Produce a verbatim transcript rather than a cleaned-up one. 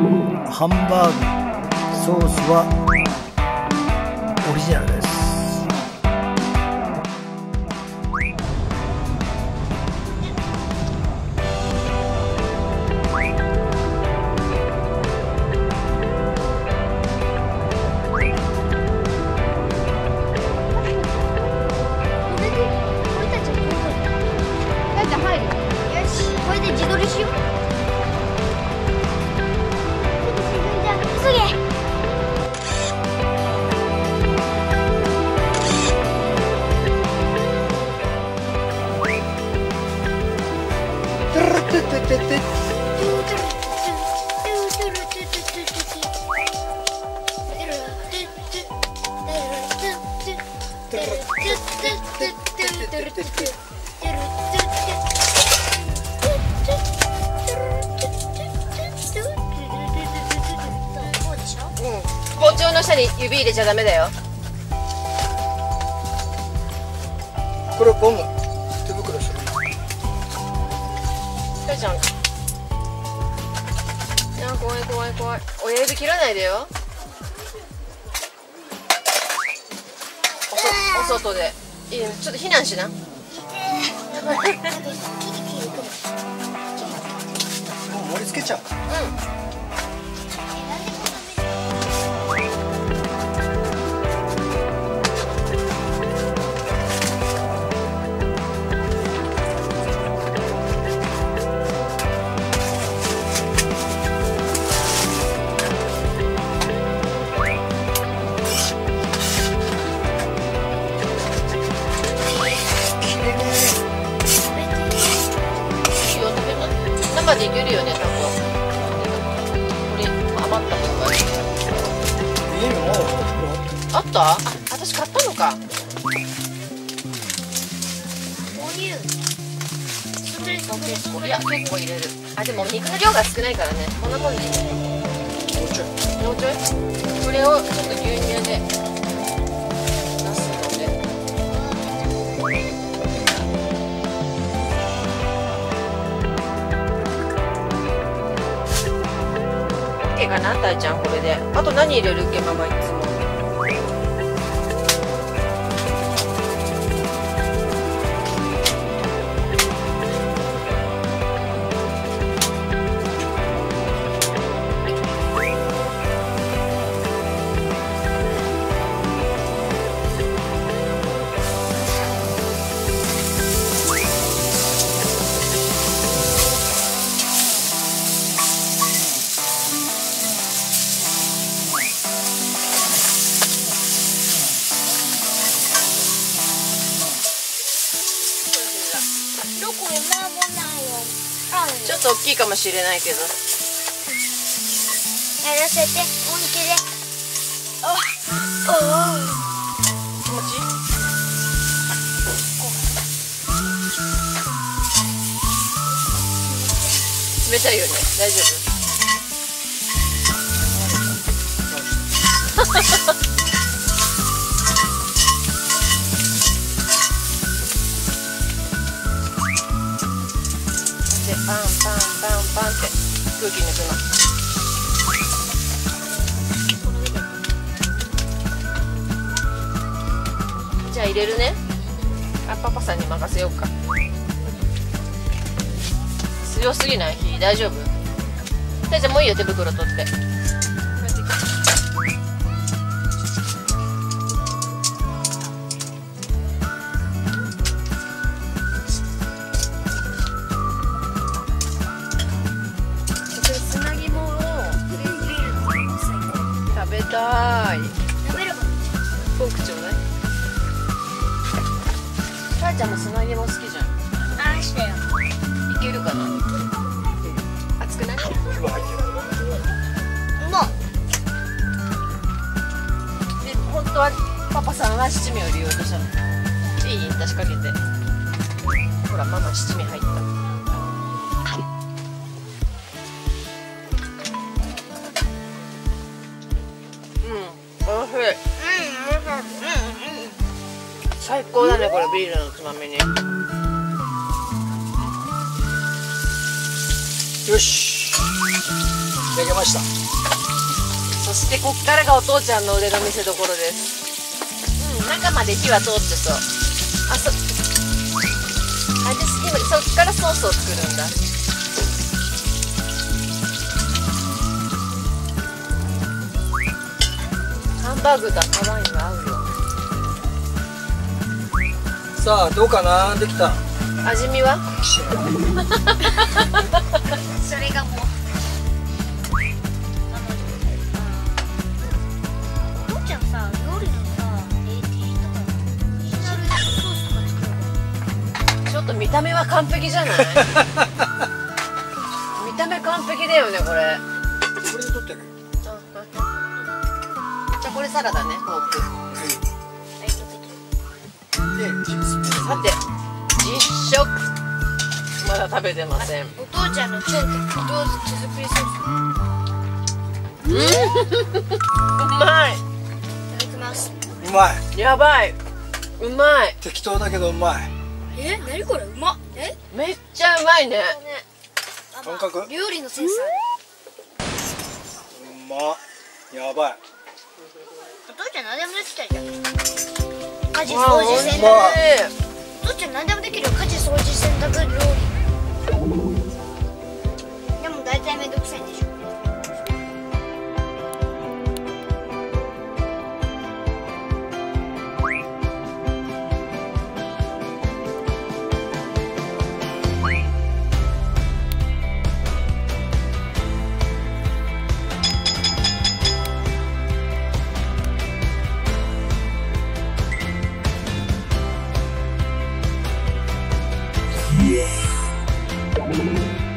ハンバーグソースはオリジナルです。包丁の下に指入れちゃダメだよ。これゴム手袋してる。疲れちゃう。いや怖い怖い怖い。親指切らないでよ。おそお外で。いい、ちょっと避難しな。もう盛り付けちゃう。うん。できるよね、多分。これ余ったものがいい。え、もうあった？あ、私買ったのか。購入。結構いや結構入れる。あ、でも肉の量が少ないからね。こんなもんね。もうちょい。もうちょい。これをちょっと牛乳で。かな、たいちゃん、これであと何入れるっけ、ママいつも。ちょっと大きいかもしれないけど、やらせて、お肉で。あ、ああ。気持ちいい。冷たいよね、大丈夫。パンパンパンパンって空気抜くの。じゃあ入れるね。あ、パパさんに任せようか。強すぎない？火大丈夫？大ちゃんもういいよ、手袋取って。たーちゃんも砂肝好きじゃん。あ、したよ。いけるかな。熱くない？もう。で、本当はパパさんは七味を入れようとしたの。いい？出しかけて。ほら、ママ七味入った。最高だね、これビールのつまみに。よし、できげました。そしてこっからがお父ちゃんの腕の見せ所です。うん、中まで火は通ってそう。あ、そあれです、今そっからソースを作るんだ。ハンバーグと赤ワインが合うよ。さあどうかな、できた。味見はそれがもうお父ちゃんさ、料理のさ、えー、テリーとかオリジナルでソースとか作るの？ちょっと見た目は完璧じゃない見た目完璧だよね、これ。これで撮ってる。じゃあこれサラダね、フォーク。さて実食、まだ食べてません。お父ちゃんの手でどうぞ手作りソース。うまい。いただきます。うまい。やばい。うまい。適当だけどうまい。え、なにこれ、うまっ。え、めっちゃうまいね。本格。料理のセンサー。うまっ。やばい。お父ちゃん何でもできたじゃん。家事、掃除、洗濯。どっちも何でもできるよ。家事、掃除、洗濯、料理。でも大体めんどくさいんでしょ。Thank you.